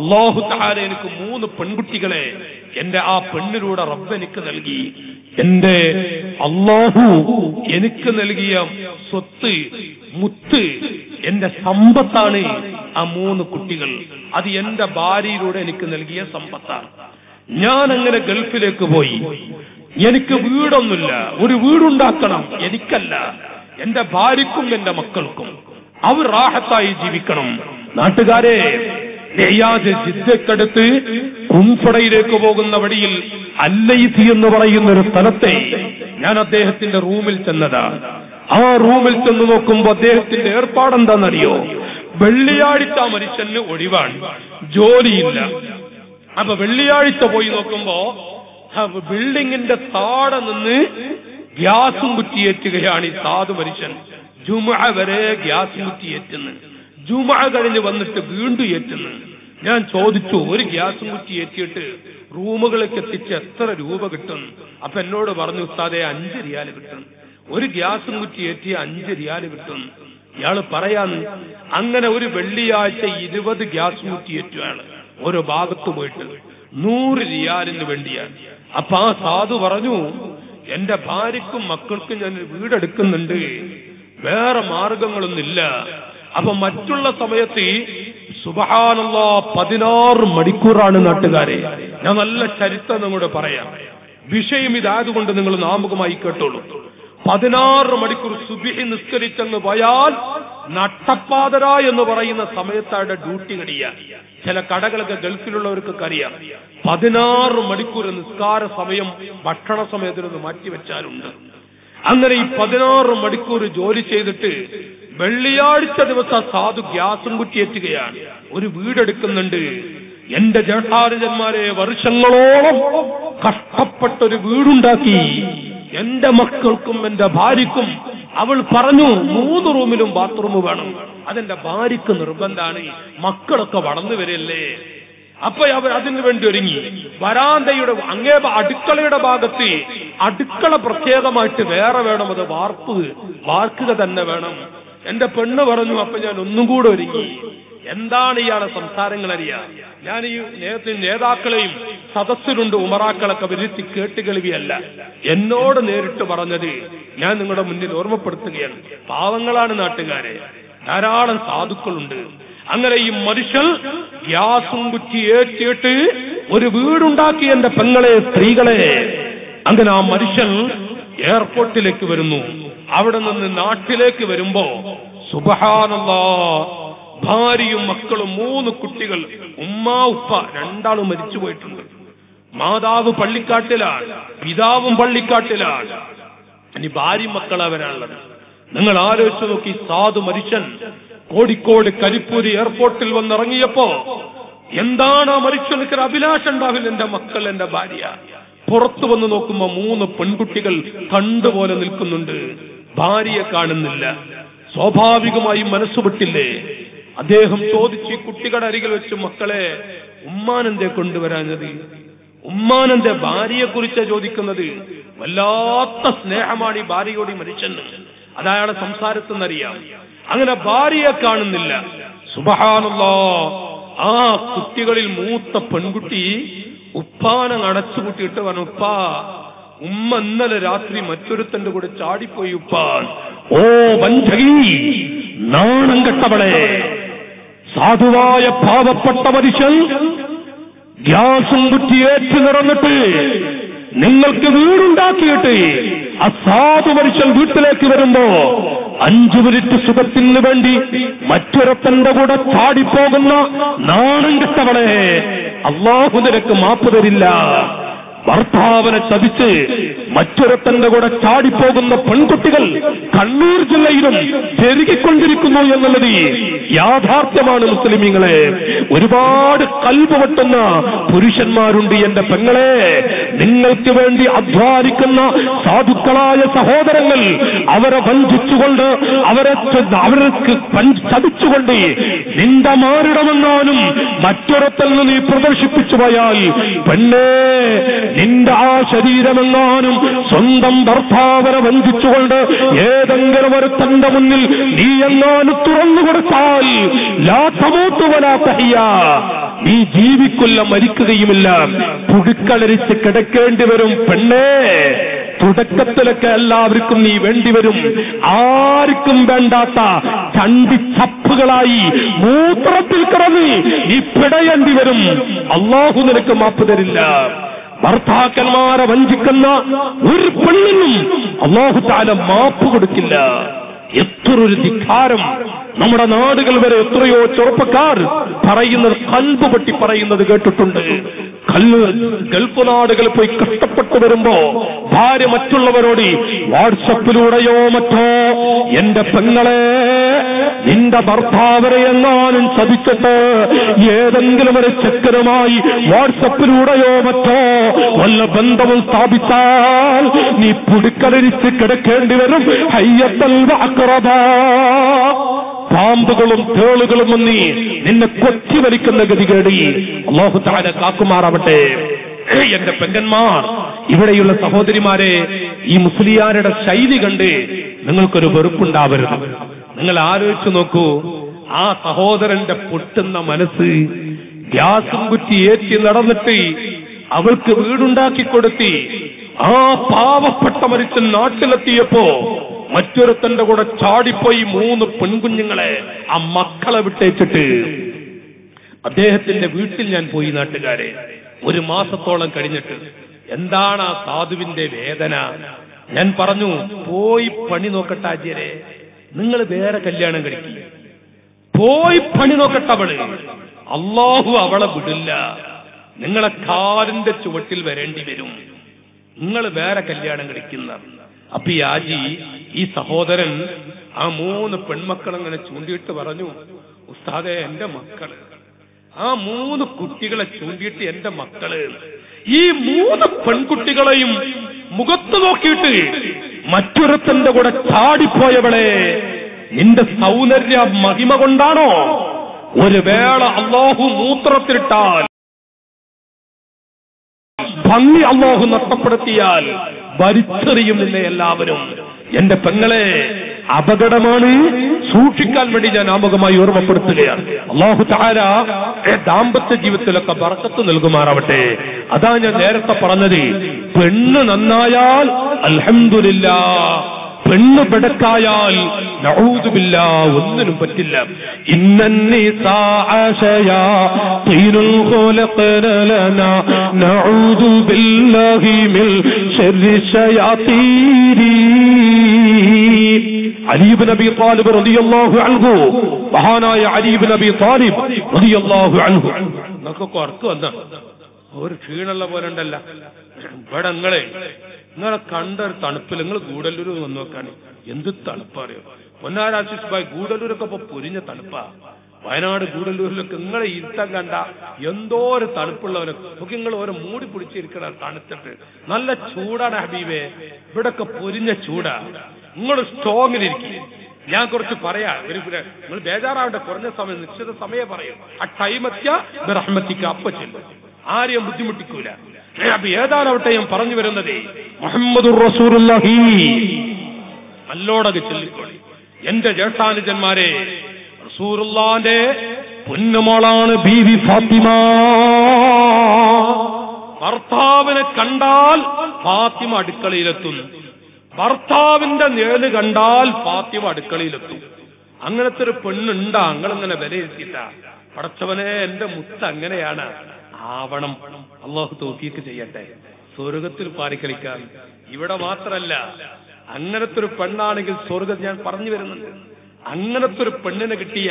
അല്ലാഹു തആല എനിക്ക് 3 പെൺകുട്ടികളെ എന്റെ ആ പെണ്ണിലൂടെ റബ്ബ് എനിക്ക് നൽകി. എന്റെ അല്ലാഹു എനിക്ക് നൽകിയ സ്വത്ത്, മുത്ത്, എന്റെ സമ്പത്താണ് ആ 3 കുട്ടികൾ. അത് എന്റെ ഭാര്യയിലൂടെ എനിക്ക് നൽകിയ സമ്പത്താണ്. ഞാൻ അങ്ങനെ ഗൾഫിലേക്ക് പോയി. എനിക്ക് വീടൊന്നുമില്ല. ഒരു വീടുണ്ടാക്കണം എനിക്കല്ല, എന്റെ ഭാര്യക്കും എന്റെ മക്കൾക്കും. അവർ റാഹത്തായി ജീവിക്കണം. നാട്ടുകാരെ, ജിദ്ദക്കടുത്ത് കുംഫടയിലേക്ക് പോകുന്ന വഴിയിൽ അല്ലൈസി എന്ന് പറയുന്ന ഒരു സ്ഥലത്തെ ഞാൻ അദ്ദേഹത്തിന്റെ റൂമിൽ ചെന്നതാ. ആ റൂമിൽ ചെന്ന് നോക്കുമ്പോ അദ്ദേഹത്തിന്റെ ഏർപ്പാടെന്താണെന്നറിയോ? വെള്ളിയാഴ്ച മനുഷ്യന് ഒഴിവാണ്, ജോലിയില്ല. അപ്പൊ വെള്ളിയാഴ്ച പോയി നോക്കുമ്പോ ബിൽഡിങ്ങിന്റെ താഴെ നിന്ന് ഗ്യാസും കുറ്റിയേറ്റുകയാണ് ഈ സാധു മനുഷ്യൻ. ജുമുഅ വരെ ഗ്യാസ് കുറ്റിയേറ്റുന്നു, ജുമുഅ കഴിഞ്ഞ് വന്നിട്ട് വീണ്ടും ഏറ്റുന്നു. ഞാൻ ചോദിച്ചു, ഒരു ഗ്യാസും കുറ്റി ഏറ്റിയിട്ട് റൂമുകളിലേക്ക് എത്തിച്ച് എത്ര രൂപ കിട്ടും? അപ്പൊ എന്നോട് പറഞ്ഞു, ഉസ്താദേ 5 റിയാൽ കിട്ടും. ഒരു ഗ്യാസും കുറ്റി ഏറ്റി 5 റിയാൽ കിട്ടും. ഇയാള് പറയാന്ന്. അങ്ങനെ ഒരു വെള്ളിയാഴ്ച 20 ഗ്യാസും കുറ്റി ഏറ്റുകയാണ് ഓരോ ഭാഗത്ത് പോയിട്ട് 100 റിയാലിന് വേണ്ടിയാണ്. അപ്പൊ ആ സാധു പറഞ്ഞു, എന്റെ ഭാര്യക്കും മക്കൾക്കും ഞാൻ വീടെടുക്കുന്നുണ്ട്, വേറെ മാർഗങ്ങളൊന്നുമില്ല. അപ്പൊ മറ്റുള്ള സമയത്ത് സുബ്ഹാനല്ലാ 16 മണിക്കൂറാണ്. നാട്ടുകാരെ, ഞാൻ നല്ല ചരിത്രം നിങ്ങളോട് പറയാം. വിഷയം ഇതായതുകൊണ്ട് നിങ്ങൾ നാമുകമായി കേട്ടോളൂ. 16 മണിക്കൂർ സുബ്ഹി നിസ്കരിച്ചെന്ന് പോയാൽ നട്ടപ്പാതര എന്ന് പറയുന്ന സമയത്താണ് ഡ്യൂട്ടി കഴിയാൻ. ചില കടകളൊക്കെ ഗൾഫിലുള്ളവർക്കൊക്കെ അറിയാം. 16 മണിക്കൂർ നിസ്കാര സമയം ഭക്ഷണ സമയത്തിനൊന്ന് മാറ്റിവെച്ചാലുണ്ട്. അങ്ങനെ ഈ 16 മണിക്കൂർ ജോലി ചെയ്തിട്ട് വെള്ളിയാഴ്ച ദിവസം സാധു ഗ്യാസും കുറ്റിയേറ്റുകയാണ്, ഒരു വീടെടുക്കുന്നുണ്ട്. എന്റെ ജേഷ്ഠാനുജന്മാരെ, വർഷങ്ങളോളം കഷ്ടപ്പെട്ടൊരു വീടുണ്ടാക്കി എന്റെ മക്കൾക്കും എന്റെ ഭാര്യക്കും. അവൾ പറഞ്ഞു 3 റൂമിലും ബാത്റൂം വേണം. അതെന്റെ ഭാര്യക്ക് നിർബന്ധമാണ്, മക്കളൊക്കെ വളർന്നു വരല്ലേ. അപ്പൊ അവർ അതിനുവേണ്ടി ഒരുങ്ങി. വരാന്തയുടെ അങ്ങേ അടുക്കളയുടെ ഭാഗത്ത് അടുക്കള പ്രത്യേകമായിട്ട് വേറെ വേണം, അത് വാർക്കുക തന്നെ വേണം. എന്റെ പെണ്ണ് പറഞ്ഞു, അപ്പൊ ഞാൻ ഒന്നും കൂടെ ഒരുങ്ങി. എന്താണ് ഇയാളെ സംസാരങ്ങൾ അറിയാം. ഞാൻ ഈ നേതാക്കളെയും സദസ്സിലുണ്ട് ഉമറാക്കളൊക്കെ വരുത്തി കേട്ടുകേൾവിയല്ല, എന്നോട് നേരിട്ട് പറഞ്ഞത് ഞാൻ നിങ്ങളുടെ മുന്നിൽ ഓർമ്മപ്പെടുത്തുകയാണ്. പാവങ്ങളാണ് നാട്ടുകാരെ, ധാരാളം സാധുക്കളുണ്ട്. അങ്ങനെ ഈ മനുഷ്യൻ ഗ്യാസും കുറ്റി ഏറ്റിട്ട് ഒരു വീടുണ്ടാക്കി. എന്റെ പെങ്ങളെ, സ്ത്രീകളെ, അങ്ങനെ ആ മനുഷ്യൻ എയർപോർട്ടിലേക്ക് വരുന്നു. അവിടെ നിന്ന് നാട്ടിലേക്ക് വരുമ്പോ സുബ്ഹാനല്ലാ ഭാര്യയും മക്കളും 3 കുട്ടികൾ. ഉമ്മ ഉപ്പ രണ്ടാളും മരിച്ചു പോയിട്ടുണ്ട്. മാതാവ് പള്ളിക്കാട്ടിലാണ്, പിതാവും പള്ളിക്കാട്ടിലാണ്. ഇനി ഭാര്യയും മക്കളാ വരാനുള്ളത്. നിങ്ങൾ ആലോചിച്ചു നോക്കി, സാധു മനുഷ്യൻ കോഴിക്കോട് കരിപ്പൂര് എയർപോർട്ടിൽ വന്നിറങ്ങിയപ്പോ എന്താണ് ആ മനുഷ്യനൊക്കെ അഭിലാഷം ഉണ്ടാവില്ല, എന്റെ മക്കൾ, എന്റെ ഭാര്യ. പുറത്തു വന്ന് നോക്കുമ്പോ 3 പെൺകുട്ടികൾ കണ്ടുപോലെ നിൽക്കുന്നുണ്ട്, ഭാര്യയെ കാണുന്നില്ല. സ്വാഭാവികമായും മനസ്സുപെട്ടില്ലേ. അദ്ദേഹം ചോദിച്ചു കുട്ടികളുടെ അരികിൽ വെച്ച്, മക്കളെ, ഉമ്മാനെന്തേ കൊണ്ടുവരാഞ്ഞത്? ഉമ്മാനെന്റെ ഭാര്യയെ കുറിച്ചാ ചോദിക്കുന്നത്. വല്ലാത്ത സ്നേഹമാണ് ഈ ഭാര്യയോട് മരിച്ചെന്ന് അത് അയാളുടെ സംസാരത്തിൽ നിന്നറിയാം. അങ്ങനെ ഭാര്യയെ കാണുന്നില്ല. സുബ്ഹാനല്ലാ, ആ കുട്ടികളിൽ മൂത്ത പെൺകുട്ടി ഉപ്പാനെ അടച്ചുകൂട്ടിയിട്ട് പറഞ്ഞു, ഉപ്പ, ഉമ്മ ഇന്നലെ രാത്രി മറ്റൊരുത്തന്റെ കൂടെ ചാടിപ്പോയി ഉപ്പ. ഓ വഞ്ചകി, നാണം കെട്ടവളെ. സാധുവായ പാവപ്പെട്ട മനുഷ്യൻ ഗ്യാസും കുറ്റിയേറ്റ് നിറന്നിട്ട് നിങ്ങൾക്ക് വീടുണ്ടാക്കിയിട്ട് ആ സാധു മനുഷ്യൻ വീട്ടിലേക്ക് വരുമ്പോ 5 മിനിറ്റ് സുഖത്തിന് വേണ്ടി മറ്റൊരത്തന്റെ കൂടെ ചാടിപ്പോകുന്ന നാണം കെട്ടവളെ, അല്ലാഹു നിനക്ക് മാപ്പ് തരില്ല. ഭർത്താവിനെ ചതിച്ച് മറ്റൊരത്തന്റെ കൂടെ ചാടിപ്പോകുന്ന പെൺകുട്ടികൾ കണ്ണൂർ ജില്ലയിലും പെരുകിക്കൊണ്ടിരിക്കുന്നു എന്നുള്ളത് യാഥാർത്ഥ്യമാണ്. മുസ്ലിമീങ്ങളെ, ഒരുപാട് കൽബ് വെട്ടുന്ന പുരുഷന്മാരുണ്ട്. എന്റെ പെങ്ങളെ, നിങ്ങൾക്ക് വേണ്ടി അധ്വാനിക്കുന്ന സാധുക്കളായ സഹോദരങ്ങൾ അവരെ വഞ്ചിച്ചുകൊണ്ട് അവർക്ക് ചതിച്ചുകൊണ്ട് നിന്റെ മാറിടമെന്നാലും മറ്റൊരത്തിൽ നിന്ന് പ്രദർശിപ്പിച്ചു പോയാൽ പെണ്ണേ, നിന്റെ ആ ശരീരമെന്നാനും സ്വന്തം ഭർത്താവനെ വഞ്ചിച്ചുകൊണ്ട് ഏതെങ്കിലും ഒരു തന്റെ മുന്നിൽ നീ എന്നാലും തുറന്നു കൊടുത്താൽ ലാ തമൂതു വലാ തഹ്യ, നീ ജീവിക്കില്ല മരിക്കുകയുമില്ല, പുഴുക്കളരിച്ച് കിടക്കേണ്ടി വരും പെണ്ണേ. തുടക്കത്തിലൊക്കെ എല്ലാവർക്കും നീ വേണ്ടിവരും. ആർക്കും വേണ്ടാത്ത ചണ്ടിച്ചപ്പുകളായി മൂത്രത്തിൽ കിടന്ന് നീ പിടയേണ്ടി വരും. അള്ളാഹു നിനക്ക് മാപ്പ് തരില്ല. ഭർത്താക്കന്മാരെ വഞ്ചിക്കുന്ന ഒരു പെണ്ണിനും അള്ളാഹു തആല മാപ്പ് കൊടുക്കില്ല. എത്രയൊരു ധിക്കാരം! നമ്മുടെ നാടുകൾ വരെ എത്രയോ ചെറുപ്പക്കാർ പറയുന്നത്, കൽബ് പൊട്ടി പറയുന്നത് കേട്ടിട്ടുണ്ട്. ഗൾഫ് നാടുകൾ പോയി കഷ്ടപ്പെട്ടു വരുമ്പോ ഭാര്യ മറ്റുള്ളവരോട് വാട്സപ്പിലൂടെയോ മറ്റോ, എന്റെ പെങ്ങളെ, നിന്റെ ഭർത്താവരെ എങ്ങാനും ചതിച്ചിട്ട് ഏതെങ്കിലും ഒരു ചെക്കനുമായി വാട്സപ്പിലൂടെയോ മറ്റോ വല്ല ബന്ധവും സ്ഥാപിച്ചാൽ നീ പുടുക്കലരിച്ച് കിടക്കേണ്ടി വരും. ഹയ്യത്തൽ അഖറബ, പാമ്പുകളും തേളുകളും മുന്നി നിന്നെ കൊച്ചി വലിക്കുന്ന ഗതികേടി അല്ലാഹു തആല കാക്കുമാറാവട്ടെ. എന്റെ പെങ്ങന്മാർ, ഇവിടെയുള്ള സഹോദരിമാരെ, ഈ മുസ്ലിയാരുടെ ശൈലി കണ്ട് നിങ്ങൾക്കൊരു വെറുപ്പുണ്ടാവരുത്. നിങ്ങൾ ആലോചിച്ചു നോക്കൂ, ആ സഹോദരന്റെ പൊട്ടുന്ന മനസ്സ്. ഗ്യാസും കുറ്റി ഏറ്റി നടന്നിട്ട് അവൾക്ക് വീടുണ്ടാക്കി കൊടുത്തി. ആ പാവപ്പെട്ട മരിച്ചൻ നാട്ടിലെത്തിയപ്പോ മറ്റൊരുത്തന്റെ കൂടെ ചാടിപ്പോയി 3 പെൺകുഞ്ഞുങ്ങളെ, ആ മക്കളെ വിട്ടേച്ചിട്ട് അദ്ദേഹത്തിന്റെ വീട്ടിൽ ഞാൻ പോയി. നാട്ടുകാരെ, 1 മാസത്തോളം കഴിഞ്ഞിട്ട് എന്താണ് ആ സാധുവിന്റെ വേദന! ഞാൻ പറഞ്ഞു, പോയി പണി നോക്കട്ടെ ആചാര്യരെ, നിങ്ങൾ വേറെ കല്യാണം കഴിക്കില്ല, പോയി പണി നോക്കട്ടെ, അവള് അള്ളാഹു അവളെ വിടില്ല, നിങ്ങളെ കാലിന്റെ ചുവട്ടിൽ വരേണ്ടി വരും, നിങ്ങൾ വേറെ കല്യാണം കഴിക്കുന്ന. അപ്പൊ ഈ ആജി, ഈ സഹോദരൻ ആ 3 പെൺമക്കളങ്ങനെ ചൂണ്ടിയിട്ട് പറഞ്ഞു, ഉസ്താദേ, എന്റെ മക്കള്, ആ 3 കുട്ടികളെ ചൂണ്ടിയിട്ട് എന്റെ മക്കള്, ഈ 3 പെൺകുട്ടികളെയും മുഖത്ത് നോക്കിയിട്ട് മറ്റൊരുത്തന്റെ കൂടെ ചാടിപ്പോയവളെ, നിന്റെ സൗന്ദര്യ മഹിമ കൊണ്ടാണോ ഒരു വേള അള്ളാഹു മൂത്രത്തിലിട്ടാൽ ഭംഗി അള്ളാഹു നഷ്ടപ്പെടുത്തിയാൽ വലിച്ചെറിയും നിന്നെ എല്ലാവരും. എന്റെ പെങ്ങളെ, അപകടമാണ്, സൂക്ഷിക്കാൻ വേണ്ടി ഞാൻ ആമുഖമായി ഓർമ്മപ്പെടുത്തുകയാണ്. അല്ലാഹു തആല ദാമ്പത്യ ജീവിതത്തിലൊക്കെ ബർക്കത്ത് നൽകുമാറാവട്ടെ. അതാ ഞാൻ നേരത്തെ പറഞ്ഞത്, പെണ്ണ് നന്നായാൽ അൽഹംദുലില്ലാ, പെണ്ണ് ബെടക്കായാൽ നഊദു ബില്ലാ, ഒന്നിനും പറ്റില്ല. ഇന്നന്നിസാ ആശയാ തീനുൽ ഖലഖലന നഊദു ബില്ലാഹി മിൻ ശർരി ശയാതീരി. അലി ഇബ്നു അബീ ത്വാലിബ് റളിയല്ലാഹു അൻഹു, മഹാനായ അലി ഇബ്നു അബീ ത്വാലിബ് റളിയല്ലാഹു അൻഹു, നമുക്ക് ഓർക്ക് വന്ന ഒരു ക്ഷീണുള്ള പോലെ ഉണ്ടല്ല ഇവിടെ, നിങ്ങളെ കണ്ടൊരു തണുപ്പിൽ നിങ്ങൾ ഗൂഡല്ലൂർ വന്ന് നോക്കാണ്, എന്ത് തണുപ്പറിയോ പൊന്നാര ആശിഷ് ഭായ്, ഗൂഡല്ലൂരൊക്കെ ഇപ്പൊ പൊരിഞ്ഞ തണുപ്പാ, വയനാട് ഗൂഡല്ലൂരിലൊക്കെ നിങ്ങളെ ഇരുത്തം കണ്ട എന്തോ ഒരു തണുപ്പുള്ളവരെ ഒക്കെ നിങ്ങൾ ഓരോ മൂടി പിടിച്ചിരിക്കണ തണുത്തിട്ട്, നല്ല ചൂടാണ് ഹബീബേ, ഇവിടൊക്കെ പൊരിഞ്ഞ ചൂടാ, നിങ്ങൾ സ്ട്രോങ്ങിലിരിക്കും. ഞാൻ കുറച്ച് പറയാം, നിങ്ങൾ ബേജാറാവട്ടെ, കുറഞ്ഞ സമയം, നിശ്ചിത സമയം പറയും, ആ ടൈം റഹ്മത്തിക്ക് അപ്പ ചെല്ലും, ആരെയും ബുദ്ധിമുട്ടിക്കൂല. ഏതാനാവട്ടെ, ഞാൻ പറഞ്ഞു വരുന്നത് മുഹമ്മദുർ റസൂലുള്ളാഹി അല്ലോടൊക്കെ ചൊല്ലിക്കോളി. എന്റെ ജ്യേഷ്ഠാനുജന്മാരെ, റസൂലുള്ളാന്റെ പൊന്നുമോളാണ് ബീവി ഫാത്തിമ. ഭർത്താവിനെ കണ്ടാൽ ഫാത്തിമ അടുക്കളയിലെത്തും, ഭർത്താവിന്റെ നേര് കണ്ടാൽ ഫാത്തിമ അടുക്കളയിലെത്തും. അങ്ങനത്തെ ഒരു പെണ്ണുണ്ട അങ്ങനെ വിലയിരുത്തിയിട്ട പടച്ചവനെ, എന്റെ മുത്ത് അങ്ങനെയാണ് ആവണം. അള്ളാഹു തൗഫീക്ക് ചെയ്യട്ടെ. സ്വർഗത്തിൽ പാരിക്കളിക്കാൻ ഇവിടെ മാത്രമല്ല, അങ്ങനത്തെ ഒരു പെണ്ണാണെങ്കിൽ സ്വർഗം, ഞാൻ പറഞ്ഞു വരുന്നുണ്ട്, അങ്ങനത്തെ ഒരു പെണ്ണിനെ കിട്ടിയ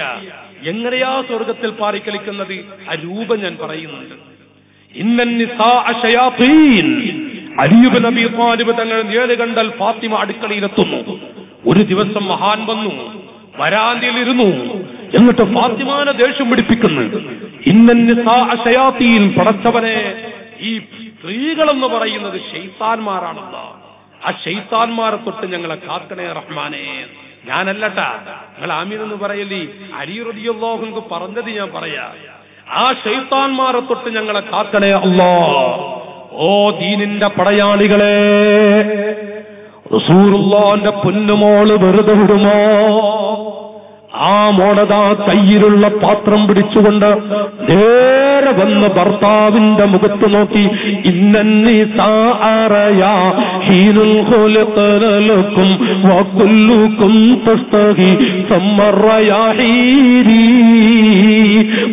എങ്ങനെയാ സ്വർഗത്തിൽ പാരിക്കളിക്കുന്നത്, ആ രൂപം ഞാൻ പറയുന്നുണ്ട്. إن النساء شياطين علي بن أبي طالب تنقل فاطمة أدكل إلتنو ഒരു ദിവസം മഹാൻ വന്നു വരാന്തയിൽ ഇരുന്നു എന്നിട്ട് ഫാത്തിമാനെ ദേഷ്യം പിടിപ്പിക്കുന്നു ഇന്നന്നിസാ അശയാതീൻ പടച്ചവനെ ഈ സ്ത്രീകൾ എന്ന് പറയുന്നത് ശൈത്താൻമാരാണല്ലോ ആ ശൈത്താൻമാരെ തൊട്ട് ഞങ്ങളെ കാക്കണേ റഹ്മാനേ ഞാനല്ലട്ടാ നിങ്ങൾ ആമീൻ എന്ന് പറയല്ലേ അലി റളിയല്ലാഹു അൻഹു പറഞ്ഞത് ഞാൻ പറയാ ആ ശൈത്താൻമാരെ തൊട്ട് ഞങ്ങളെ കാക്കണേ അല്ലാഹ് ഓ ദീനിന്റെ പടയാളികളെ റസൂലുള്ളാഹിന്റെ പൊന്നുമോള് വെറുതെ വിടുമോ ആ മോളതാ കയ്യിലുള്ള പാത്രം പിടിച്ചുകൊണ്ട് നേരെ വന്ന് ഭർത്താവിന്റെ മുഖത്ത് നോക്കി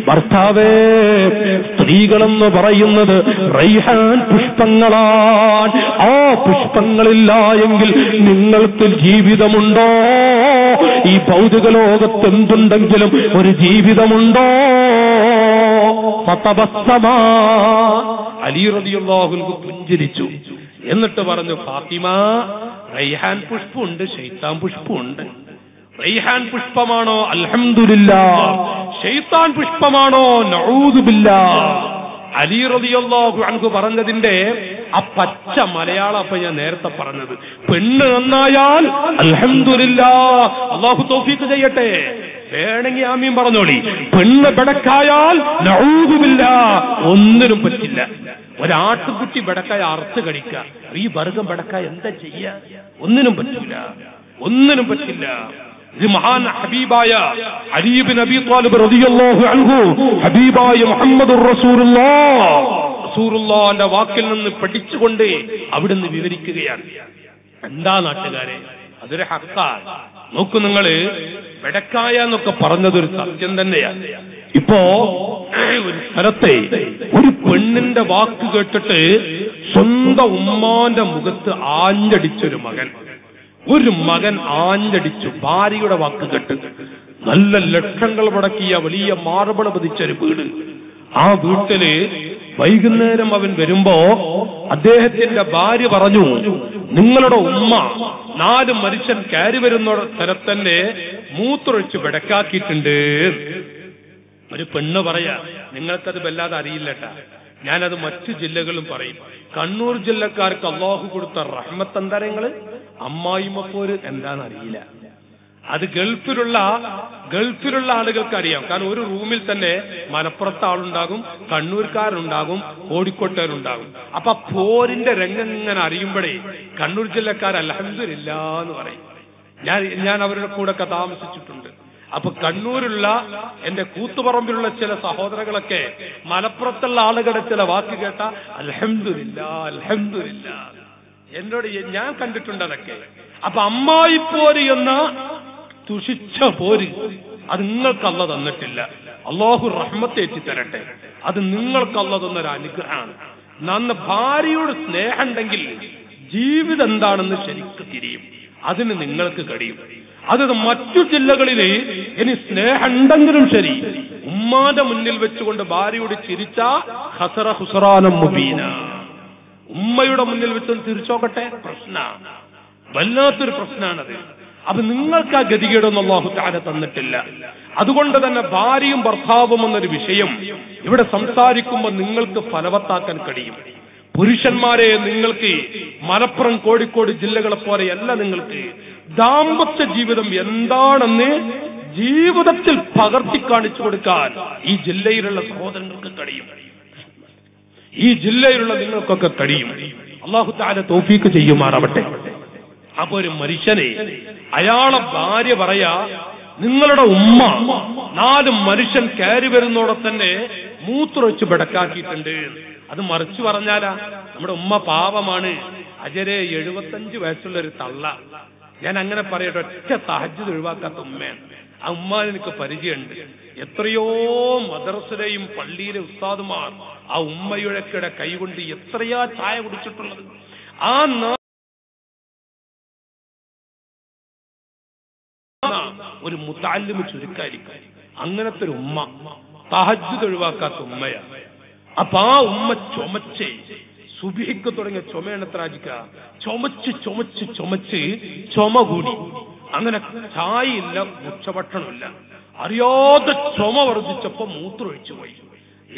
ഭർത്താവേ സ്ത്രീകളെന്ന് പറയുന്നത് റൈഹാൻ പുഷ്പങ്ങളാണ് ആ പുഷ്പങ്ങളില്ല എങ്കിൽ നിങ്ങൾക്ക് ജീവിതമുണ്ടോ ഈ ഭൗതിക ലോകത്തെന്തുണ്ടെങ്കിലും ഒരു ജീവിതമുണ്ടോ അലി റളിയല്ലാഹു അൻഹു പുഞ്ചിരിച്ചു എന്നിട്ട് പറഞ്ഞു ഫാത്തിമ റൈഹാൻ പുഷ്പമുണ്ട് ശൈത്താൻ പുഷ്പമുണ്ട് റൈഹാൻ പുഷ്പമാണോ അൽഹംദുലില്ലാഹ് ശൈത്താൻ പുഷ്പമാണോ നഊദു ബില്ലാഹ് അലി റളിയല്ലാഹു അൻഹു പറഞ്ഞതിന്റെ ആ പച്ച മലയാളം അപ്പൊ ഞാൻ നേരത്തെ പറഞ്ഞത് പെണ്ണ് നന്നായാൽ അൽഹംദുലില്ലാഹ് അല്ലാഹു തൗഫീഖ് ചെയ്യട്ടെ വേണമെങ്കിൽ ആമീൻ പറഞ്ഞോളി പെണ്ണ് ബെടക്കായാൽ നഊദു ബില്ലാഹ് ഒന്നിനും പറ്റില്ല ഒരാട്ടുകുട്ടി ബെടക്കായ അറുത്ത് കടിക്കുക ഈ വർഗം ബെടക്കായ എന്താ ചെയ്യാ ഒന്നിനും പറ്റില്ല ഒന്നിനും പറ്റില്ല ഇത് മഹാൻ ഹബീബായ അലി ഇബ്നു അബീ ത്വാലിബ് റളിയല്ലാഹു അൻഹു ഹബീബായ മുഹമ്മദുർ റസൂലുള്ളാഹ് റസൂലുള്ളാഹിന്റെ വാക്കിൽ നിന്ന് പഠിച്ചുകൊണ്ട് അവിടുന്ന് വിവരിക്കുകയാണ് എന്താ നാട്ടുകാരെ അതൊരു ഹക്കാണ് നോക്കൂ നിങ്ങള് വെടക്കായ എന്നൊക്കെ പറഞ്ഞതൊരു സത്യം തന്നെയാണ് ഇപ്പോ ഒരു സ്ഥലത്തെ ഒരു പെണ്ണിന്റെ വാക്ക് കേട്ടിട്ട് സ്വന്തം ഉമ്മാന്റെ മുഖത്ത് ആഞ്ഞടിച്ചൊരു മകൻ ആഞ്ഞടിച്ചു ഭാര്യയുടെ വാക്ക് കേട്ട് നല്ല ലക്ഷങ്ങൾ മുടക്കിയ വലിയ മാർബിൾ പതിച്ചൊരു വീട് ആ വീട്ടില് വൈകുന്നേരം അവൻ വരുമ്പോ അദ്ദേഹത്തിന്റെ ഭാര്യ പറഞ്ഞു നിങ്ങളുടെ ഉമ്മ 4 മനുഷ്യൻ കയറി വരുന്ന സ്ഥലത്തന്നെ മൂത്രൊഴിച്ച് വെടക്കാക്കിയിട്ടുണ്ട് ഒരു പെണ്ണ് പറയാ നിങ്ങൾക്കത് വല്ലാതെ അറിയില്ലട്ടാ ഞാനത് മറ്റു ജില്ലകളും പറയും കണ്ണൂർ ജില്ലക്കാർക്ക് അള്ളാഹു കൊടുത്ത റഹ്മത്ത് എന്താ നിങ്ങള് അമ്മായിമ്മപ്പോര് എന്താണെന്നറിയില്ല അത് ഗൾഫിലുള്ള ആളുകൾക്ക് അറിയാം കാരണം ഒരു റൂമിൽ തന്നെ മലപ്പുറത്ത് ആളുണ്ടാകും കണ്ണൂർക്കാരുണ്ടാകും കോഴിക്കോട്ടുകാരുണ്ടാകും അപ്പൊ പോരിന്റെ രംഗം ഇങ്ങനെ അറിയുമ്പോഴേ കണ്ണൂർ ജില്ലക്കാർ അൽഹംദുലില്ലാ എന്ന് പറയും ഞാൻ അവരുടെ കൂടെ താമസിച്ചിട്ടുണ്ട് അപ്പൊ കണ്ണൂരുള്ള എന്റെ കൂത്തുപറമ്പിലുള്ള ചില സഹോദരങ്ങളൊക്കെ മലപ്പുറത്തുള്ള ആളുകളുടെ ചില വാക്ക് കേട്ട അൽഹംദുലില്ലാ അൽഹംദുലില്ലാ എന്നോട് ഞാൻ കണ്ടിട്ടുണ്ട് അതൊക്കെ അപ്പൊ അമ്മായിപ്പോര് എന്ന തുഷിച്ച പോര് അത് നിങ്ങൾക്ക് അല്ല തന്നിട്ടില്ല അള്ളാഹു റഹ്മത്തേറ്റി തരട്ടെ അത് നിങ്ങൾക്ക് അല്ല തന്നൊരു അനുഗ്രഹമാണ് നന്ന ഭാര്യയോട് സ്നേഹം ഉണ്ടെങ്കിൽ ജീവിതം എന്താണെന്ന് ശരിക്കും തിരിയും അതിന് നിങ്ങൾക്ക് കഴിയും അത് മറ്റു ജില്ലകളിലെ ഇനി സ്നേഹം ഉണ്ടെങ്കിലും ശരി ഉമ്മാന്റെ മുന്നിൽ വെച്ചുകൊണ്ട് ഭാര്യയോട് ചിരിച്ച ഹസറ ഹുസറാനം മുബീന ഉമ്മയുടെ മുന്നിൽ വെച്ചൊന്ന് തിരിച്ചോക്കട്ടെ പ്രശ്നമാണ് വല്ലാത്തൊരു പ്രശ്നമാണത് അപ്പൊ നിങ്ങൾക്ക് ആ ഗതികേടൊന്നും അല്ലാഹു തആല തന്നിട്ടില്ല അതുകൊണ്ട് തന്നെ ഭാര്യയും ഭർത്താവും എന്നൊരു വിഷയം ഇവിടെ സംസാരിക്കുമ്പോൾ നിങ്ങൾക്ക് ഫലവത്താക്കാൻ കഴിയും പുരുഷന്മാരെ നിങ്ങൾക്ക് മലപ്പുറം കോഴിക്കോട് ജില്ലകളെ പോലെയല്ല നിങ്ങൾക്ക് ദാമ്പത്യ ജീവിതം എന്താണെന്ന് ജീവിതത്തിൽ പകർത്തി കാണിച്ചു കൊടുക്കാൻ ഈ ജില്ലയിലുള്ള സഹോദരങ്ങൾക്ക് കഴിയും ഈ ജില്ലയിലുള്ള നിങ്ങൾക്കൊക്കെ കഴിയും അല്ലാഹു തആല തൗഫീഖ് ചെയ്യുമാറാവട്ടെ അപ്പൊ ഒരു മനുഷ്യനെ അയാളെ ഭാര്യ പറയാ നിങ്ങളുടെ ഉമ്മ 4 മനുഷ്യൻ കയറി വരുന്നോടെ തന്നെ മൂത്രൊഴിച്ച് ബെടക്കാക്കിയിട്ടുണ്ട് അത് മറിച്ചു പറഞ്ഞാലാ നമ്മുടെ ഉമ്മ പാവമാണ് അജരെ 75 വയസ്സുള്ള ഒരു തള്ള ഞാൻ അങ്ങനെ പറയട്ടെ ഒറ്റ തഹജ്ജുദ് ഒഴിവാക്കാത്ത ഉമ്മയാണ് ആ ഉമ്മാൻ എനിക്ക് പരിചയമുണ്ട് എത്രയോ മദ്രസയിലെയും പള്ളിയിലെ ഉസ്താദുമാർ ആ ഉമ്മയുടെ ഒക്കെ കൈകൊണ്ട് എത്രയാ ചായ കുടിച്ചിട്ടുള്ളത് ആ ഒരു മുതഅല്ലിമ ചുരുക്കായിരിക്കും അങ്ങനത്തെ ഒരു ഉമ്മ തഹജ്ജുദ് ഒഴിവാക്കാത്ത ഉമ്മയാണ് അപ്പാ ഉമ്മ ചുമച്ച് സുബിഹിക്ക് തുടങ്ങിയ ചുമയെണ്ണത്രാജിക്ക ചുമച്ച് ചുമച്ച് ചുമച്ച് ചുമ കൂടി അങ്ങനെ ചായയില്ല ഉച്ചഭക്ഷണമില്ല അറിയാതെ ചുമ വർദ്ധിച്ചപ്പോ മൂത്രമൊഴിച്ചു പോയി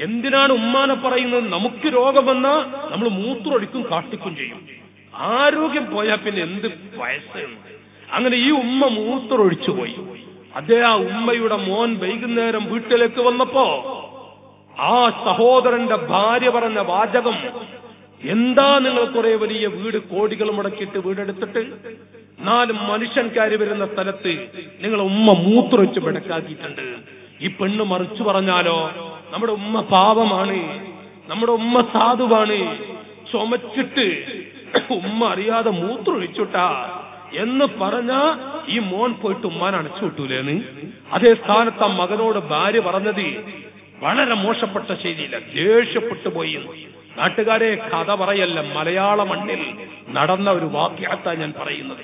എന്തിനാണ് ഉമ്മാനെ പറയുന്നത് നമുക്ക് രോഗം വന്നാ നമ്മൾ മൂത്രമൊഴിക്കും കാട്ടിക്കും ചെയ്യും ആരോഗ്യം പോയാൽ പിന്നെ എന്ത് വയസ്സാണ് അങ്ങനെ ഈ ഉമ്മ മൂത്രമൊഴിച്ചു പോയി അതേ ആ ഉമ്മയുടെ മോൻ വൈകുന്നേരം വീട്ടിലേക്ക് വന്നപ്പോ ആ സഹോദരന്റെ ഭാര്യ പറഞ്ഞ വാചകം എന്താ നിങ്ങൾ കുറെ വലിയ വീട് കോടികൾ മുടക്കിയിട്ട് വീടെടുത്തിട്ട് നാല് മനുഷ്യൻകാരി വരുന്ന സ്ഥലത്ത് നിങ്ങളെ ഉമ്മ മൂത്രമൊഴിച്ച് പിടക്കാക്കിയിട്ടുണ്ട് ഈ പെണ്ണ് മറിച്ചു പറഞ്ഞാലോ നമ്മുടെ ഉമ്മ പാവമാണ് നമ്മുടെ ഉമ്മ സാധുവാണ് ചുമച്ചിട്ട് ഉമ്മ അറിയാതെ മൂത്രമൊഴിച്ചുട്ടാ എന്ന് പറഞ്ഞ ഈ മോൻ പോയിട്ട് ഉമ്മാൻ അടച്ചു വിട്ടൂലേന്ന് അതേ സ്ഥാനത്ത് ആ മകനോട് ഭാര്യ പറഞ്ഞത് വളരെ മോശപ്പെട്ട ശൈലിയില്ല ദേഷ്യപ്പെട്ടു പോയി നാട്ടുകാരെ കഥ പറയല്ല മലയാള മണ്ണിൽ നടന്ന ഒരു വാക്യത്താ ഞാൻ പറയുന്നത്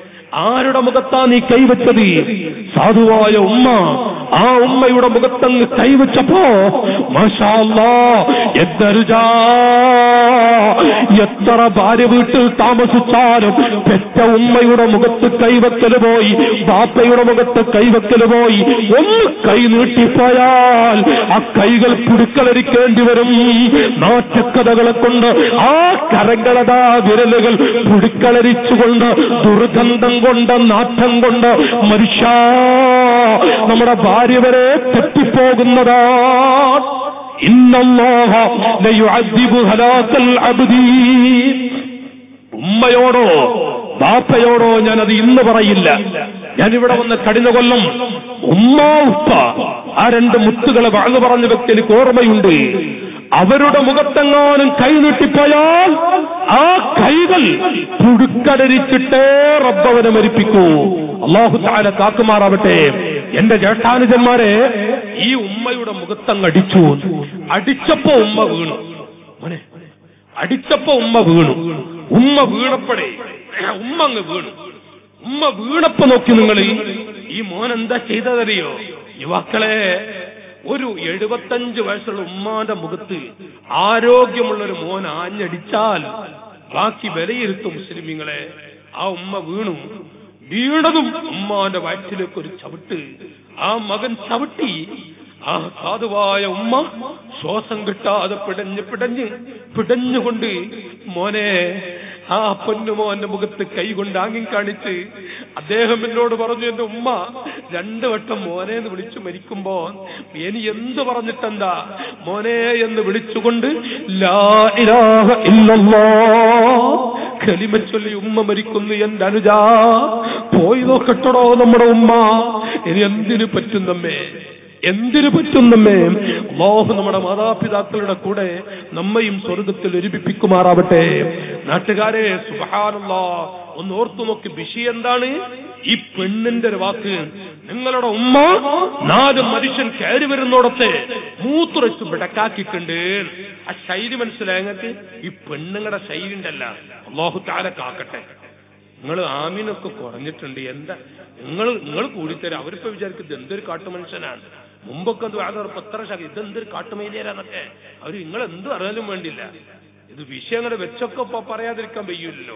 ആരുടെ മുഖത്താ നീ കൈവച്ചത് സാധുവായ ഉമ്മ ആ ഉമ്മയുടെ മുഖത്തങ്ങ് കൈവച്ചപ്പോ മാഷാ അല്ലാഹ് എത്ര ഭാര്യ വീട്ടിൽ താമസിച്ചാലും പെറ്റ ഉമ്മയുടെ മുഖത്ത് കൈവക്കല് പോയി ബാപ്പയുടെ മുഖത്ത് കൈവക്കല് പോയി ഒന്ന് കൈ നീട്ടിപ്പോയാൽ ആ കൈകൾ പുടുക്കളരിക്കേണ്ടി വരും നാറ്റക്കഥകളെ കൊണ്ട് ആ കരകളതാ വിരലുകൾ പുടുക്കളരിച്ചുകൊണ്ട് ദുർഗന്ധം കൊണ്ട് നാറ്റം കൊണ്ട് മനുഷ്യ നമ്മുടെ ഭാര്യ വരെ തെറ്റിപ്പോകുന്നതാ إن الله لا يعذب هلاك العبد ഉമ്മയോടോ ബാപ്പയോടോ ഞാനത് ഇന്ന് പറയില്ല ഞാനിവിടെ വന്ന് കടിഞ്ഞ കൊല്ലം ഉമ്മ ഉപ്പ ആ രണ്ട് മുത്തുകളെ വാങ്ങു പറഞ്ഞ വ്യക്തി എനിക്ക് ഓർമ്മയുണ്ട് അവരുടെ മുഖത്തെങ്ങാനും കൈ നീട്ടിപ്പോയാൽ ആ കൈകൾ പുഴുക്കടരിച്ചിട്ടേ റബ്ബവനെ മരിപ്പിക്കൂ അല്ലാഹു തആല കാക്കുമാറാവട്ടെ എന്റെ ജ്യേഷ്ഠാനുജന്മാരെ ഈ ഉമ്മയുടെ മുഖത്തങ്ങ് അടിച്ചു അടിച്ചപ്പോ ഉമ്മ വീണു മോനെ അടിച്ചപ്പോ ഉമ്മ വീണു ഉമ്മ വീണപ്പോഴേ ഉമ്മ അങ്ങ് വീണു ഉമ്മ വീണപ്പോ നോക്കി നിങ്ങൾ ഈ മോൻ എന്താ ചെയ്തതറിയോ യുവാക്കളെ ഒരു 75 വയസ്സുള്ള ഉമ്മാന്റെ മുഖത്ത് ആരോഗ്യമുള്ളൊരു മോൻ ആഞ്ഞടിച്ചാൽ ബാക്കി വിലയിരുത്തും മുസ്ലിമീങ്ങളെ ആ ഉമ്മ വീണു വീണതും ഉമ്മാന്റെ വയറ്റിലേക്ക് ഒരു ചവിട്ട് ആ മകൻ ചവിട്ടി ആ സാധുവായ ഉമ്മ ശ്വാസം കിട്ടാതെ പിടഞ്ഞുകൊണ്ട് മോനെ ആ പൊന്നുമോന്റെ മുഖത്ത് കൈകൊണ്ട് ആംഗ്യം കാണിച്ച് അദ്ദേഹം എന്നോട് പറഞ്ഞു എന്റെ ഉമ്മ 2 വട്ടം മോനെ എന്ന് വിളിച്ചു മരിക്കുമ്പോ ഇനി എന്ത് പറഞ്ഞിട്ടെന്താ മോനെ എന്ന് വിളിച്ചുകൊണ്ട് ലാ ഇലാഹ ഇല്ലല്ലാഹ് കലിമ ചൊല്ലി ഉമ്മ മരിക്കുന്നു എന്റെ അനുജാ പോയി നോക്കട്ടടോ നമ്മുടെ ഉമ്മ ഇനി എന്തിനു പറ്റുന്നമ്മേ അല്ലാഹു നമ്മുടെ മാതാപിതാക്കളുടെ കൂടെ നമ്മയും സ്വർഗത്തിൽ ഒരുമിപ്പിക്കുമാറാവട്ടെ നാട്ടുകാരെ സുബ്ഹാനല്ലാഹ് ഒന്ന് ഓർത്തു നോക്കി വിഷയം എന്താണ് ഈ പെണ്ണിന്റെ ഒരു വാക്ക് നിങ്ങളുടെ ഉമ്മ 4 മനുഷ്യൻ കയറി വരുന്നോടത്തെ മൂത്രച്ചു പിടക്കാക്കിട്ടുണ്ട് ആ ശൈലി മനസ്സിലായങ്ങൾക്ക് ഈ പെണ്ണുങ്ങളുടെ ശൈലി ഉണ്ടല്ല അല്ലാഹു തആല കാക്കട്ടെ നിങ്ങൾ ആമീനൊക്കെ കുറഞ്ഞിട്ടുണ്ട് എന്താ നിങ്ങൾ കൂടിത്തരാം അവരിപ്പോ വിചാരിക്കുന്നത് എന്തൊരു കാട്ടുമനുഷ്യനാണ് മുമ്പൊക്കെ എത്ര ശാഖ ഇതെന്തൊരു കാട്ടുമൈലിയാരാന്നൊക്കെ അവർ നിങ്ങൾ എന്ത് അറിയാനും വേണ്ടില്ല ഇത് വിഷയങ്ങളെ വെച്ചൊക്കെ പറയാതിരിക്കാൻ വയ്യൂല്ലോ